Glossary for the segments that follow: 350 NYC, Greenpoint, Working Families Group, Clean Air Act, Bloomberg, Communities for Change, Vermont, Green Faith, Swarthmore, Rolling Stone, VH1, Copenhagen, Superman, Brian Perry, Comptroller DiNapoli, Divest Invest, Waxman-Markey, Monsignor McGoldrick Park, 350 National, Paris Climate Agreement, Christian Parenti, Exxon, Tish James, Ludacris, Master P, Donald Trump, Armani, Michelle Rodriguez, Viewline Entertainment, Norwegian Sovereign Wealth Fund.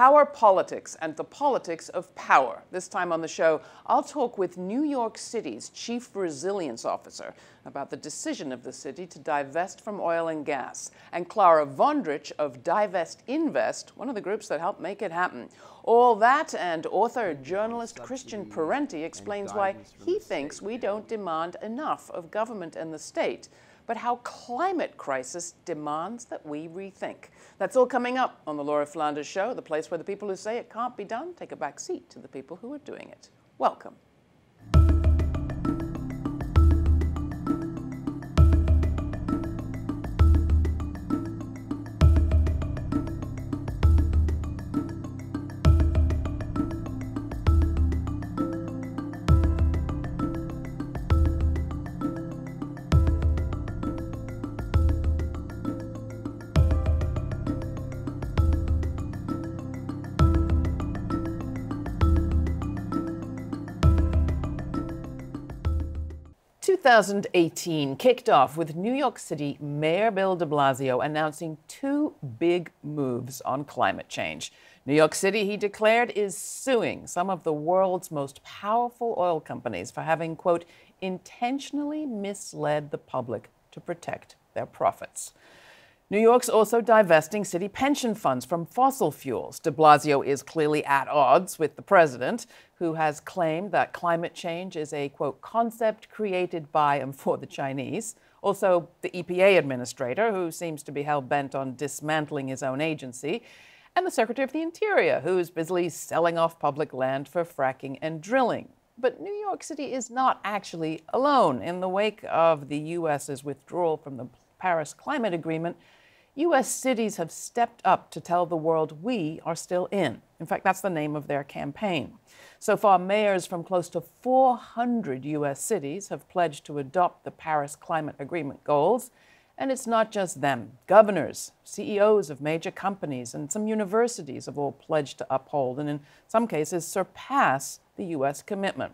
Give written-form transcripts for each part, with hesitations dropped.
Power politics and the politics of power. This time on the show, I'll talk with New York City's chief resilience officer about the decision of the city to divest from oil and gas, and Clara Vondrich of Divest Invest, one of the groups that helped make it happen. All that and author, journalist Christian Parenti explains why he thinks we don't demand enough of government and the state, but how climate crisis demands that we rethink. That's all coming up on the Laura Flanders Show, the place where the people who say it can't be done take a back seat to the people who are doing it. Welcome. In 2018 kicked off with New York City Mayor Bill de Blasio announcing two big moves on climate change. New York City, he declared, is suing some of the world's most powerful oil companies for having, quote, intentionally misled the public to protect their profits. New York's also divesting city pension funds from fossil fuels. De Blasio is clearly at odds with the president, who has claimed that climate change is a, quote, concept created by and for the Chinese. Also, the EPA administrator, who seems to be hell-bent on dismantling his own agency, and the Secretary of the Interior, who's busily selling off public land for fracking and drilling. But New York City is not actually alone. In the wake of the U.S.'s withdrawal from the Paris Climate Agreement, U.S. cities have stepped up to tell the world we are still in. In fact, that's the name of their campaign. So far, mayors from close to 400 U.S. cities have pledged to adopt the Paris Climate Agreement goals. And it's not just them. Governors, CEOs of major companies, and some universities have all pledged to uphold and, in some cases, surpass the U.S. commitment.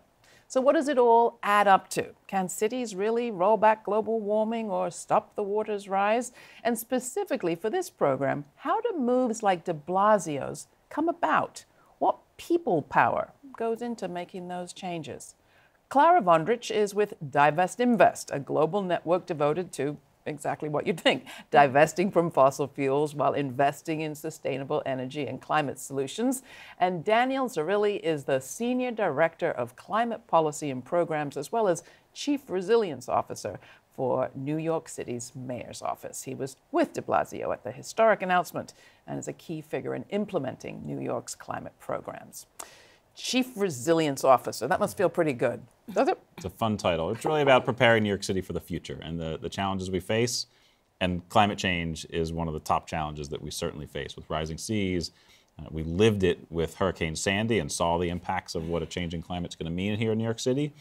So what does it all add up to? Can cities really roll back global warming or stop the water's rise? And specifically for this program, how do moves like de Blasio's come about? What people power goes into making those changes? Clara Vondrich is with Divest Invest, a global network devoted to exactly what you'd think, divesting from fossil fuels while investing in sustainable energy and climate solutions. And Daniel Zarrilli is the Senior Director of Climate Policy and Programs, as well as Chief Resilience Officer for New York City's Mayor's Office. He was with de Blasio at the historic announcement and is a key figure in implementing New York's climate programs. Chief Resilience Officer. That must feel pretty good, does it? It's a fun title. It's really about preparing New York City for the future and the challenges we face. And climate change is one of the top challenges that we certainly face with rising seas. We lived it with Hurricane Sandy and saw the impacts of what a changing climate's going to mean here in New York City.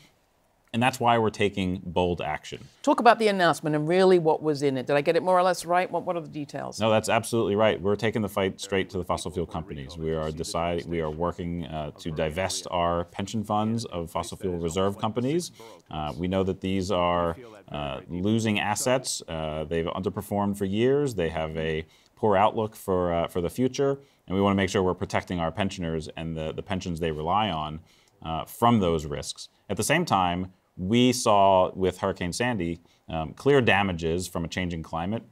And that's why we're taking bold action. Talk about the announcement and really what was in it. Did I get it more or less right? What are the details? No, that's absolutely right. We're taking the fight straight to the fossil fuel companies. We are working to divest our pension funds of fossil fuel reserve companies. We know that these are losing assets. They've underperformed for years. They have a poor outlook for the future. And we want to make sure we're protecting our pensioners and the pensions they rely on from those risks. At the same time, we saw with Hurricane Sandy clear damages from a changing climate.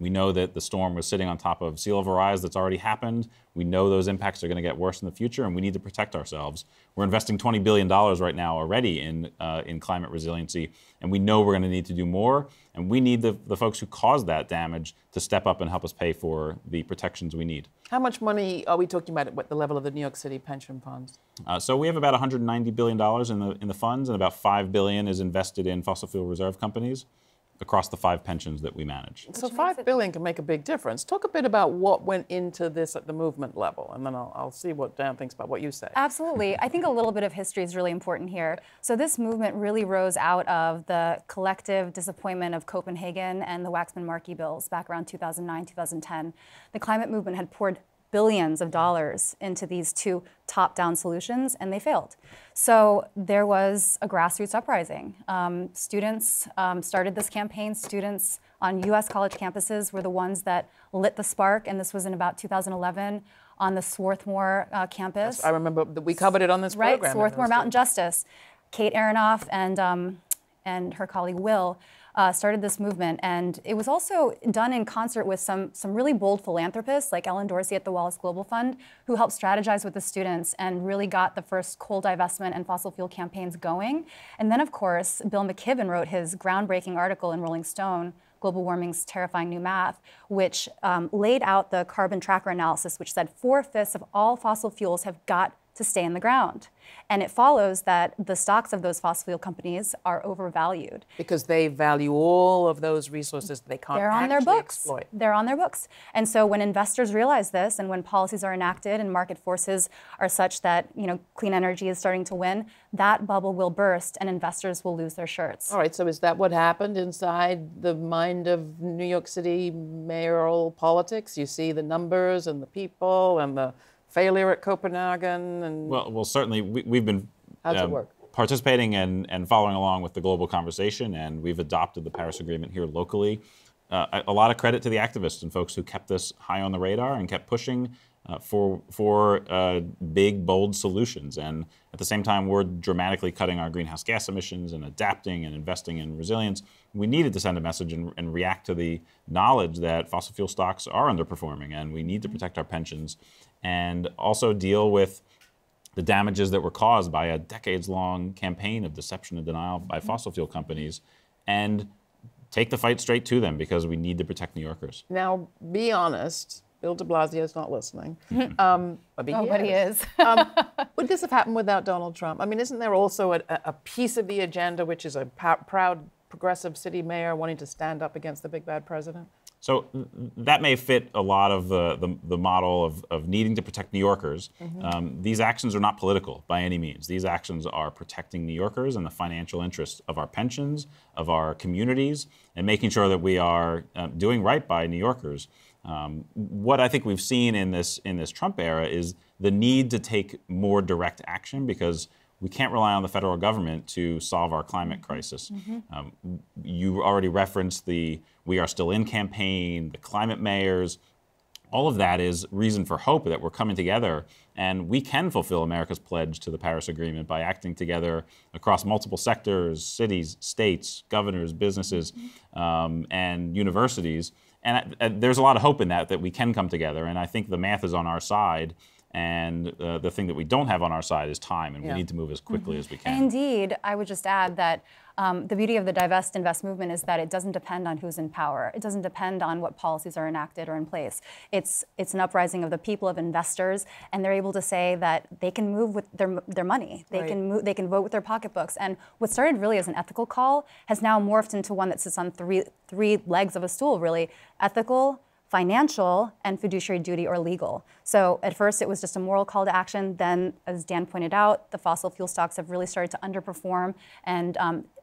We know that the storm was sitting on top of sea level rise that's already happened. We know those impacts are going to get worse in the future, and we need to protect ourselves. We're investing $20 billion right now already in climate resiliency, and we know we're going to need to do more. And we need the folks who caused that damage to step up and help us pay for the protections we need. How much money are we talking about at the level of the New York City pension funds? So we have about $190 billion in the funds, and about $5 billion is invested in fossil fuel reserve companies across the 5 pensions that we manage. So $5 billion can make a big difference. Talk a bit about what went into this at the movement level, and then I'll see what Dan thinks about what you say. Absolutely. I think a little bit of history is really important here. So this movement really rose out of the collective disappointment of Copenhagen and the Waxman-Markey bills back around 2009, 2010. The climate movement had poured billions of dollars into these two top-down solutions, and they failed. So there was a grassroots uprising. Students started this campaign. Students on US college campuses were the ones that lit the spark, and this was in about 2011 on the Swarthmore campus. That's, I remember that we covered it on this program. Right, Swarthmore Mountain Justice. Kate Aronoff and her colleague Will started this movement, and it was also done in concert with some really bold philanthropists like Ellen Dorsey at the Wallace Global Fund, who helped strategize with the students and really got the first coal divestment and fossil fuel campaigns going. And then, of course, Bill McKibben wrote his groundbreaking article in Rolling Stone, Global Warming's Terrifying New Math, which laid out the carbon tracker analysis, which said 4/5 of all fossil fuels have got to stay in the ground. And it follows that the stocks of those fossil fuel companies are overvalued. Because they value all of those resources that they can't actually exploit. They're on their books. And so when investors realize this, and when policies are enacted and market forces are such that, you know, clean energy is starting to win, that bubble will burst and investors will lose their shirts. All right, so is that what happened inside the mind of New York City mayoral politics? You see the numbers and the people and the failure at Copenhagen, and well, certainly we've been participating and following along with the global conversation, and we've adopted the Paris Agreement here locally. A lot of credit to the activists and folks who kept this high on the radar and kept pushing for big, bold solutions. And at the same time, we're dramatically cutting our greenhouse gas emissions and adapting and investing in resilience. We needed to send a message and react to the knowledge that fossil fuel stocks are underperforming, and we need to protect our pensions and also deal with the damages that were caused by a decades-long campaign of deception and denial by fossil fuel companies, and take the fight straight to them, because we need to protect New Yorkers. Now, be honest, Bill de Blasio is not listening. But he is. Would this have happened without Donald Trump? I mean, isn't there also a piece of the agenda, which is a proud, progressive city mayor wanting to stand up against the big, bad president? So that may fit a lot of the model of needing to protect New Yorkers. These actions are not political by any means. These actions are protecting New Yorkers and the financial interests of our pensions, of our communities, and making sure that we are doing right by New Yorkers. What I think we've seen in this Trump era is the need to take more direct action, because we can't rely on the federal government to solve our climate crisis. You already referenced the We Are Still In campaign, the climate mayors. All of that is reason for hope that we're coming together, and we can fulfill America's pledge to the Paris Agreement by acting together across multiple sectors, cities, states, governors, businesses, and universities. And there's a lot of hope in that we can come together, and I think the math is on our side. And the thing that we don't have on our side is time, and we need to move as quickly as we can. Indeed, I would just add that the beauty of the Divest Invest movement is that it doesn't depend on who's in power. It doesn't depend on what policies are enacted or in place. It's an uprising of the people, of investors, and they're able to say that they can move with their money. They can move. They can vote with their pocketbooks. And what started really as an ethical call has now morphed into one that sits on three legs of a stool, really: ethical, financial, and fiduciary duty or legal. So at first it was just a moral call to action. Then, as Dan pointed out, the fossil fuel stocks have really started to underperform, and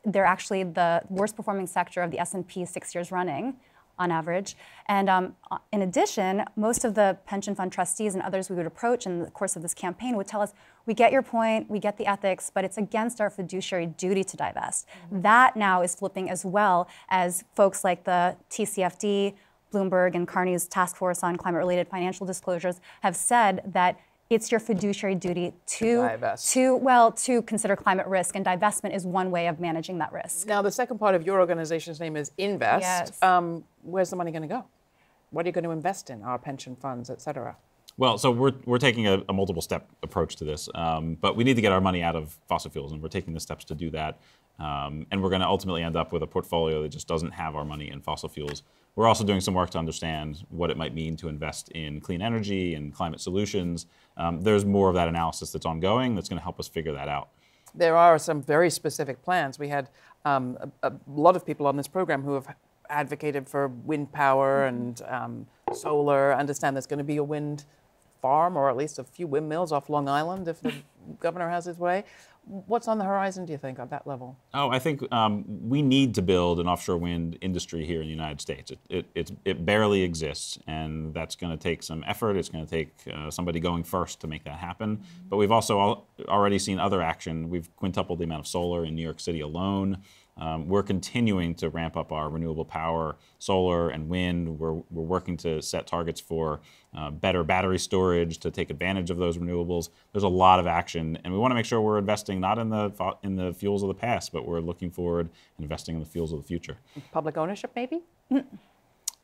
they're actually the worst performing sector of the S&P 6 years running on average. And in addition, most of the pension fund trustees and others we would approach in the course of this campaign would tell us, we get your point, we get the ethics, but it's against our fiduciary duty to divest. That now is flipping, as well as folks like the TCFD, Bloomberg, and Carney's task force on climate-related financial disclosures have said that it's your fiduciary duty to consider climate risk, and divestment is one way of managing that risk. Now, the second part of your organization's name is Invest. Yes. Where's the money going to go? What are you going to invest in? Our pension funds, et cetera? Well, so we're taking a multiple-step approach to this, but we need to get our money out of fossil fuels, and we're taking the steps to do that. And we're going to ultimately end up with a portfolio that just doesn't have our money in fossil fuels. We're also doing some work to understand what it might mean to invest in clean energy and climate solutions. There's more of that analysis that's ongoing that's going to help us figure that out. There are some very specific plans. We had a lot of people on this program who have advocated for wind power and solar. I understand there's going to be a wind farm, or at least a few windmills off Long Island if the governor has his way. What's on the horizon, do you think, on that level? Oh, I think we need to build an offshore wind industry here in the United States. It barely exists, and that's going to take some effort. It's going to take somebody going first to make that happen. But we've also already seen other action. We've quintupled the amount of solar in New York City alone. We're continuing to ramp up our renewable power, solar and wind. We're working to set targets for better battery storage to take advantage of those renewables. There's a lot of action, and we want to make sure we're investing not in the fuels of the past, but we're looking forward and investing in the fuels of the future. Public ownership, maybe?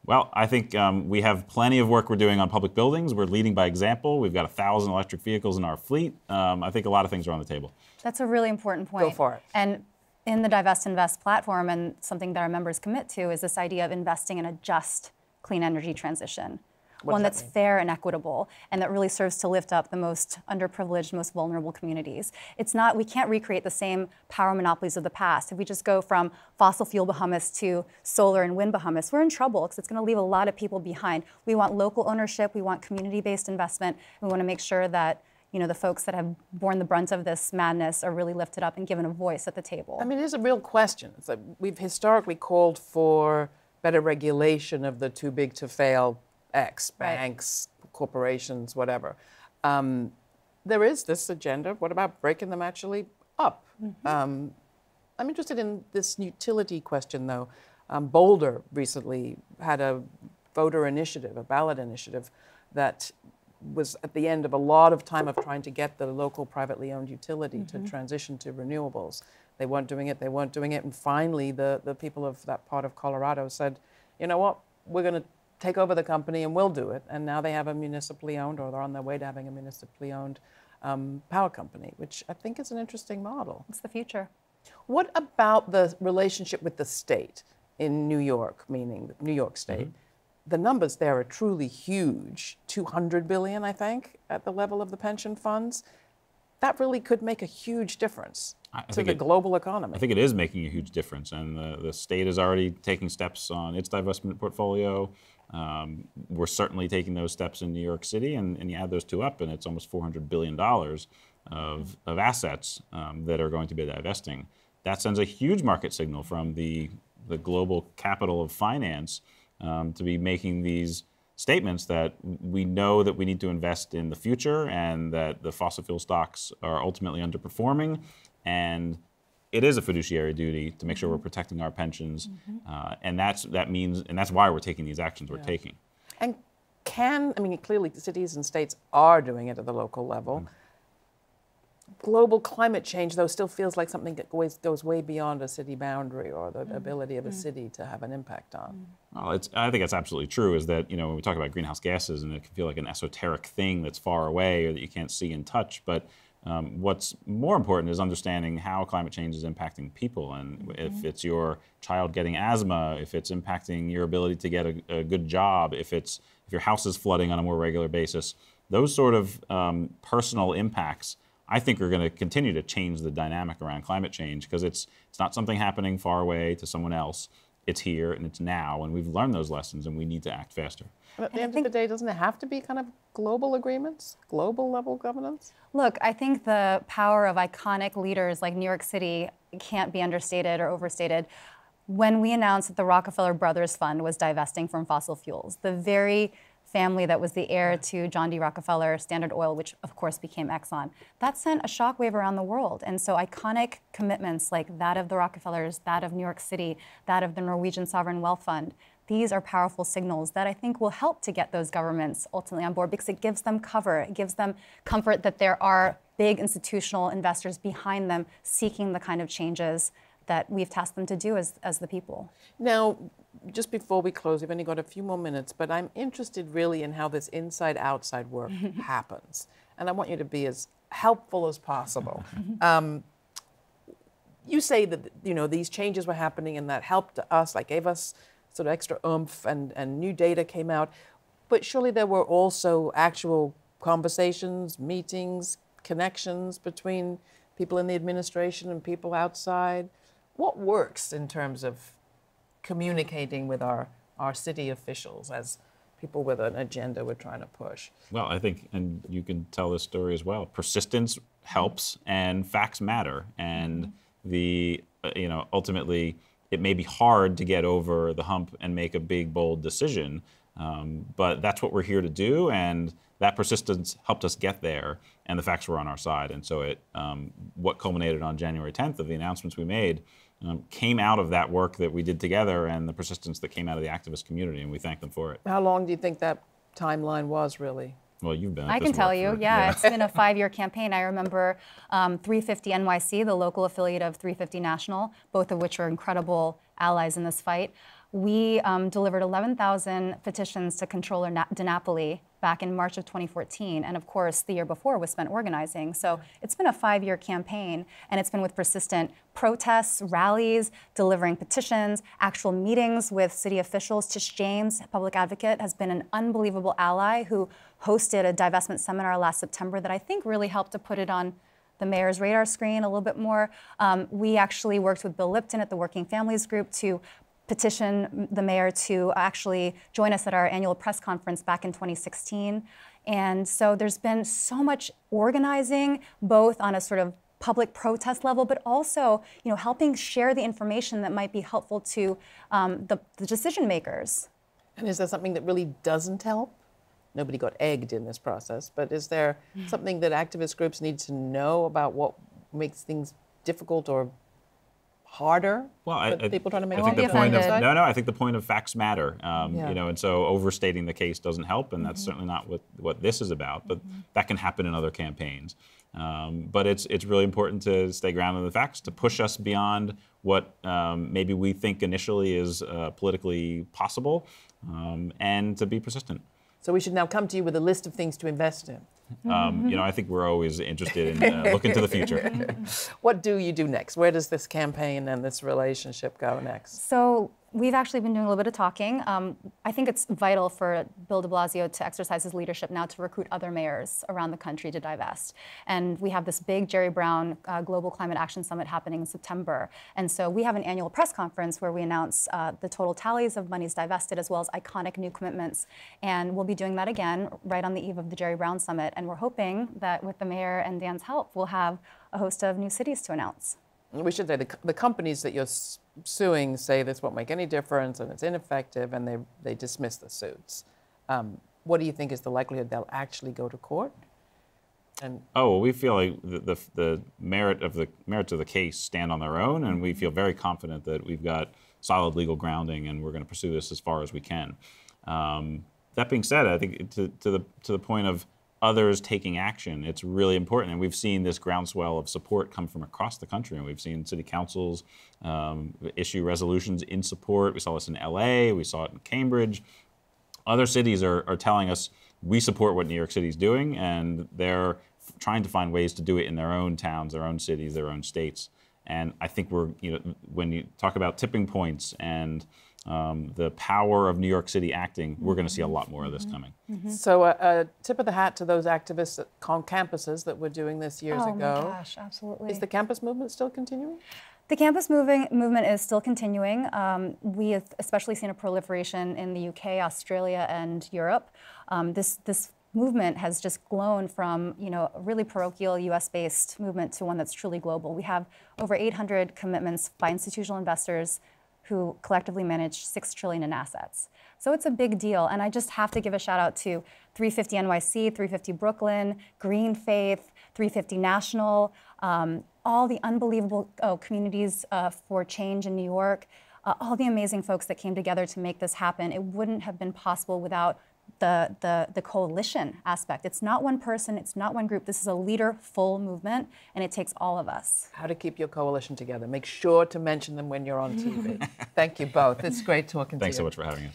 Well, I think we have plenty of work we're doing on public buildings. We're leading by example. We've got 1,000 electric vehicles in our fleet. I think a lot of things are on the table. That's a really important point. Go for it. And in the Divest Invest platform, and something that our members commit to, is this idea of investing in a just clean energy transition. One that's fair and equitable, and that really serves to lift up the most underprivileged, most vulnerable communities. It's not, we can't recreate the same power monopolies of the past. If we just go from fossil fuel behemoths to solar and wind behemoths, we're in trouble because it's going to leave a lot of people behind. We want local ownership, we want community-based investment, and we want to make sure that, you know, the folks that have borne the brunt of this madness are really lifted up and given a voice at the table. I mean, it is a real question. It's like we've historically called for better regulation of the too big to fail X, banks, right, corporations, whatever. There is this agenda. What about breaking them actually up? Mm-hmm. I'm interested in this utility question, though. Boulder recently had a voter initiative, a ballot initiative, that was at the end of a lot of time of trying to get the local privately owned utility mm-hmm. to transition to renewables. They weren't doing it, and finally the people of that part of Colorado said, you know what, we're going to take over the company and we'll do it. And now they have a municipally owned, or they're on their way to having a municipally owned power company, which I think is an interesting model. It's the future. What about the relationship with the state in New York, meaning New York State? Mm-hmm. The numbers there are truly huge, $200 billion, I think, at the level of the pension funds. That really could make a huge difference to the global economy. I think it is making a huge difference, and the state is already taking steps on its divestment portfolio. We're certainly taking those steps in New York City, and you add those two up, and it's almost $400 billion of assets that are going to be divesting. That sends a huge market signal from the global capital of finance to be making these statements that we know that we need to invest in the future, and that the fossil fuel stocks are ultimately underperforming, and it is a fiduciary duty to make sure we're protecting our pensions, mm-hmm. And that's why we're taking these actions we're taking. And I mean, clearly the cities and states are doing it at the local level. Mm-hmm. Global climate change, though, still feels like something that goes way beyond a city boundary or the ability of a city to have an impact on. Well, I think that's absolutely true, is that, you know, when we talk about greenhouse gases, and it can feel like an esoteric thing that's far away or that you can't see and touch, but what's more important is understanding how climate change is impacting people. And if it's your child getting asthma, if it's impacting your ability to get a good job, if your house is flooding on a more regular basis, those sort of personal impacts, I think, we're going to continue to change the dynamic around climate change, because it's not something happening far away to someone else. It's here and it's now, and we've learned those lessons, and we need to act faster. But at the end of the day, doesn't it have to be kind of global agreements, global level governance? Look, I think the power of iconic leaders like New York City can't be understated or overstated. When we announced that the Rockefeller Brothers Fund was divesting from fossil fuels, the very family that was the heir to John D. Rockefeller, Standard Oil, which of course became Exxon, that sent a shockwave around the world. And so iconic commitments like that of the Rockefellers, that of New York City, that of the Norwegian Sovereign Wealth Fund, these are powerful signals that I think will help to get those governments ultimately on board, because it gives them cover, it gives them comfort that there are big institutional investors behind them seeking the kind of changes that we've tasked them to do as the people. Now, just before we close, we've only got a few more minutes, but I'm interested really in how this inside-outside work happens. And I want you to be as helpful as possible. You say that, you know, these changes were happening and that helped us, that gave us sort of extra oomph, and new data came out. But surely there were also actual conversations, meetings, connections between people in the administration and people outside. What works in terms of communicating with our city officials as people with an agenda we're trying to push? Well, I think, and you can tell this story as well, persistence helps, and facts matter. And you know, ultimately, it may be hard to get over the hump and make a big, bold decision, but that's what we're here to do. And that persistence helped us get there, and the facts were on our side. And so what culminated on January 10th of the announcements we made came out of that work that we did together and the persistence that came out of the activist community, and we thank them for it. How long do you think that timeline was, really? Well, you've been. I can tell you, yeah, it's been a 5-year campaign. I remember 350 NYC, the local affiliate of 350 National, both of which are incredible allies in this fight. We delivered 11,000 petitions to Comptroller DiNapoli back in March of 2014. And of course, the year before was spent organizing. So it's been a 5-year campaign, and it's been with persistent protests, rallies, delivering petitions, actual meetings with city officials. Tish James, public advocate, has been an unbelievable ally who hosted a divestment seminar last September that I think really helped to put it on the mayor's radar screen a little bit more. We actually worked with Bill Lipton at the Working Families Group to petition the mayor to actually join us at our annual press conference back in 2016. And so there's been so much organizing, both on a sort of public protest level, but also, you know, helping share the information that might be helpful to the decision makers. And is there something that really doesn't help? Nobody got egged in this process, but is there something that activist groups need to know about what makes things difficult or harder? Well, people trying to make I think the point of facts matter, you know, and so overstating the case doesn't help, and that's certainly not what this is about. But that can happen in other campaigns. But it's really important to stay grounded in the facts, to push us beyond what maybe we think initially is politically possible, and to be persistent. So we should now come to you with a list of things to invest in. You know, I think we're always interested in looking to the future. What do you do next? Where does this campaign and this relationship go next? So we've actually been doing a little bit of talking. I think it's vital for Bill de Blasio to exercise his leadership now to recruit other mayors around the country to divest. And we have this big Jerry Brown Global Climate Action Summit happening in September. And so we have an annual press conference where we announce the total tallies of monies divested, as well as iconic new commitments. And we'll be doing that again right on the eve of the Jerry Brown Summit. And we're hoping that with the mayor and Dan's help, we'll have a host of new cities to announce. We should say the companies that you're suing say this won't make any difference and it's ineffective, and they dismiss the suits. What do you think is the likelihood they'll actually go to court? And well, we feel like the merits of the case stand on their own, and we feel very confident that we've got solid legal grounding, and we're going to pursue this as far as we can. That being said, I think to the point of others taking action, it's really important. And we've seen this groundswell of support come from across the country. And we've seen city councils issue resolutions in support. We saw this in LA, we saw it in Cambridge. Other cities are telling us, we support what New York City's doing, and they're trying to find ways to do it in their own towns, their own cities, their own states. And I think we're, you know, when you talk about tipping points and the power of New York City acting, we're going to see a lot more of this coming. So a tip of the hat to those activists on campuses that were doing this years ago. Oh my gosh, absolutely. Is the campus movement still continuing? The campus movement is still continuing. We have especially seen a proliferation in the UK, Australia, and Europe. This movement has just grown from, you know, a really parochial US-based movement to one that's truly global. We have over 800 commitments by institutional investors who collectively manage $6 trillion in assets. So it's a big deal, and I just have to give a shout out to 350 NYC, 350 Brooklyn, Green Faith, 350 National, all the unbelievable communities for change in New York, all the amazing folks that came together to make this happen. It wouldn't have been possible without the coalition aspect. It's not one person, it's not one group. This is a leaderful movement, and it takes all of us. How to keep your coalition together. Make sure to mention them when you're on TV. Thank you both. It's great talking to you. Thanks so much for having us.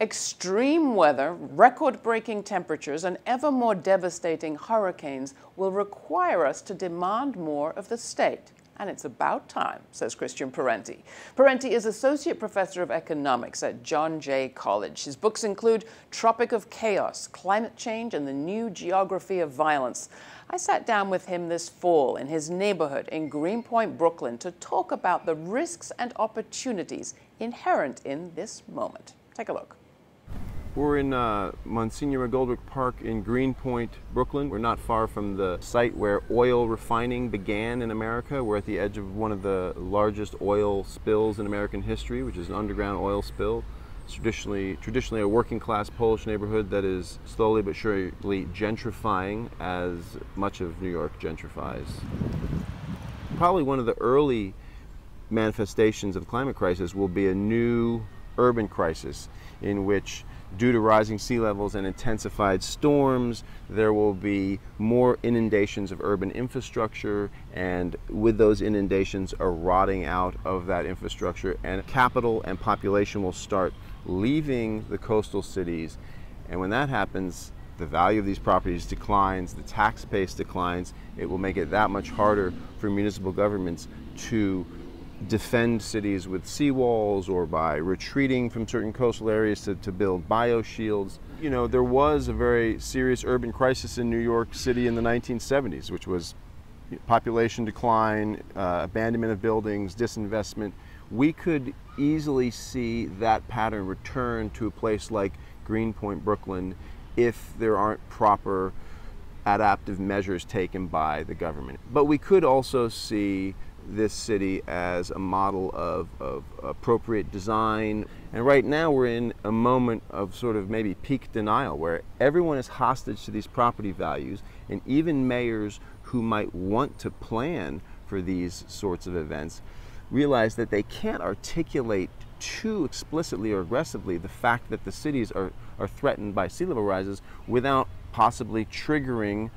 Extreme weather, record-breaking temperatures, and ever more devastating hurricanes will require us to demand more of the state. And it's about time, says Christian Parenti. Parenti is Associate Professor of Economics at John Jay College. His books include Tropic of Chaos, Climate Change, and the New Geography of Violence. I sat down with him this fall in his neighborhood in Greenpoint, Brooklyn, to talk about the risks and opportunities inherent in this moment. Take a look. We're in Monsignor McGoldrick Park in Greenpoint, Brooklyn. We're not far from the site where oil refining began in America. We're at the edge of one of the largest oil spills in American history, which is an underground oil spill. It's traditionally a working class Polish neighborhood that is slowly but surely gentrifying, as much of New York gentrifies. Probably one of the early manifestations of the climate crisis will be a new urban crisis in which, due to rising sea levels and intensified storms, there will be more inundations of urban infrastructure, and with those inundations, a rotting out of that infrastructure, and capital and population will start leaving the coastal cities. And when that happens, the value of these properties declines, the tax base declines. It will make it that much harder for municipal governments to defend cities with seawalls or by retreating from certain coastal areas to build bioshields. You know, there was a very serious urban crisis in New York City in the 1970s, which was population decline, abandonment of buildings, disinvestment. We could easily see that pattern return to a place like Greenpoint, Brooklyn, if there aren't proper adaptive measures taken by the government. But we could also see this city as a model of appropriate design. And right now we're in a moment of sort of maybe peak denial, where everyone is hostage to these property values, and even mayors who might want to plan for these sorts of events realize that they can't articulate too explicitly or aggressively the fact that the cities are threatened by sea level rises without possibly triggering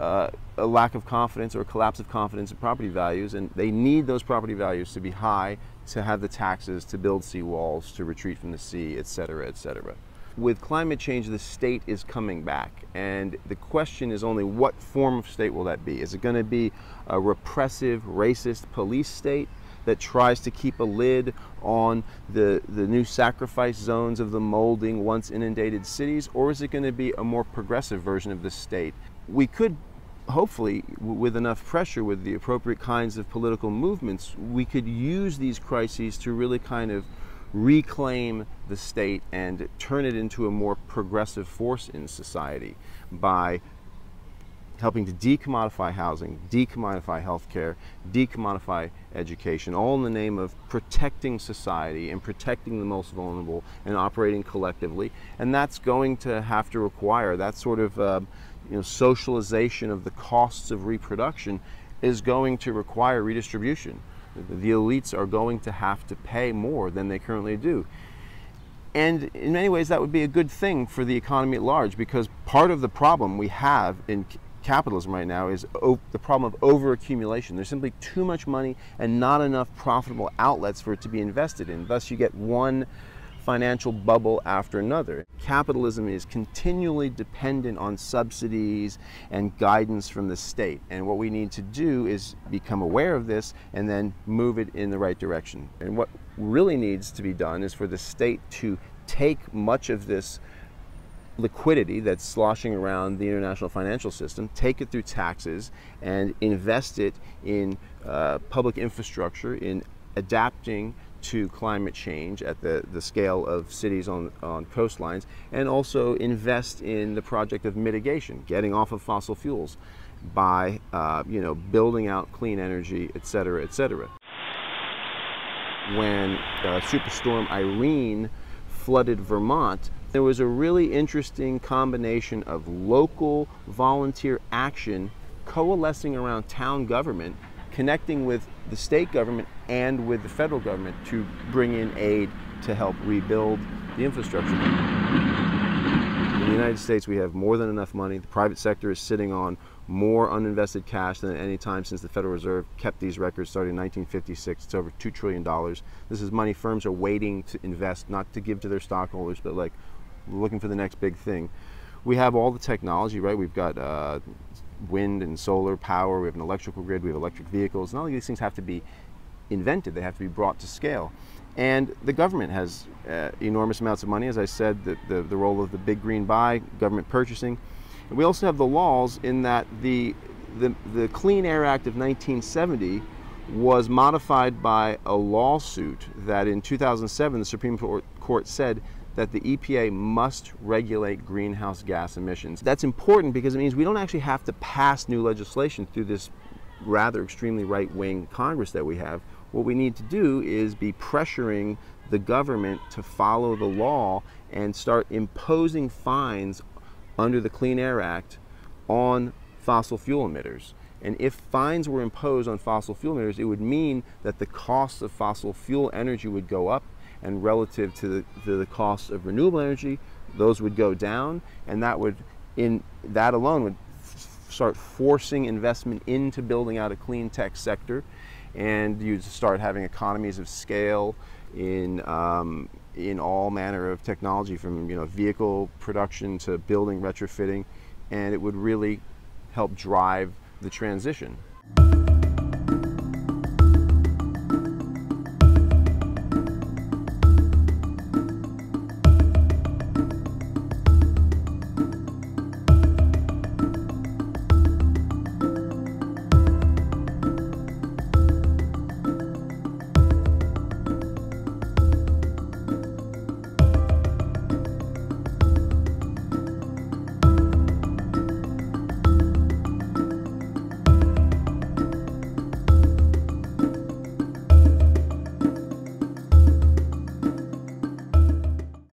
a lack of confidence or a collapse of confidence in property values. And they need those property values to be high, to have the taxes, to build seawalls, to retreat from the sea, et cetera, et cetera. With climate change, the state is coming back, and the question is only what form of state will that be? Is it going to be a repressive, racist police state that tries to keep a lid on the new sacrifice zones of the molding once inundated cities? Or is it going to be a more progressive version of the state? We could hopefully, with enough pressure, with the appropriate kinds of political movements, we could use these crises to really kind of reclaim the state and turn it into a more progressive force in society by helping to decommodify housing, decommodify healthcare, decommodify education, all in the name of protecting society and protecting the most vulnerable and operating collectively. And that's going to have to require that sort of socialization of the costs of reproduction is going to require redistribution. The elites are going to have to pay more than they currently do. And in many ways, that would be a good thing for the economy at large, because part of the problem we have in capitalism right now is the problem of overaccumulation. There's simply too much money and not enough profitable outlets for it to be invested in. Thus, you get one financial bubble after another. Capitalism is continually dependent on subsidies and guidance from the state. And what we need to do is become aware of this and then move it in the right direction. And what really needs to be done is for the state to take much of this liquidity that's sloshing around the international financial system, take it through taxes, and invest it in public infrastructure, in adapting to climate change at the scale of cities on coastlines, and also invest in the project of mitigation, getting off of fossil fuels by building out clean energy, et cetera, et cetera. When Superstorm Irene flooded Vermont, there was a really interesting combination of local volunteer action coalescing around town government, connecting with the state government and with the federal government to bring in aid to help rebuild the infrastructure. In the United States, we have more than enough money. The private sector is sitting on more uninvested cash than at any time since the Federal Reserve kept these records starting in 1956. It's over $2 trillion. This is money firms are waiting to invest, not to give to their stockholders, but like looking for the next big thing. We have all the technology, right? We've got wind and solar power, we have an electrical grid, we have electric vehicles. None of these things have to be invented, they have to be brought to scale. And the government has enormous amounts of money, as I said, the role of the big green buy, government purchasing. And we also have the laws in that the Clean Air Act of 1970 was modified by a lawsuit that in 2007 the Supreme Court said that the EPA must regulate greenhouse gas emissions. That's important because it means we don't actually have to pass new legislation through this rather extremely right-wing Congress that we have, what we need to do is be pressuring the government to follow the law and start imposing fines under the Clean Air Act on fossil fuel emitters. And if fines were imposed on fossil fuel emitters, it would mean that the cost of fossil fuel energy would go up, and relative to the cost of renewable energy, those would go down, and that would, in that alone, would start forcing investment into building out a clean tech sector, and you'd start having economies of scale in all manner of technology, from vehicle production to building retrofitting, and it would really help drive the transition.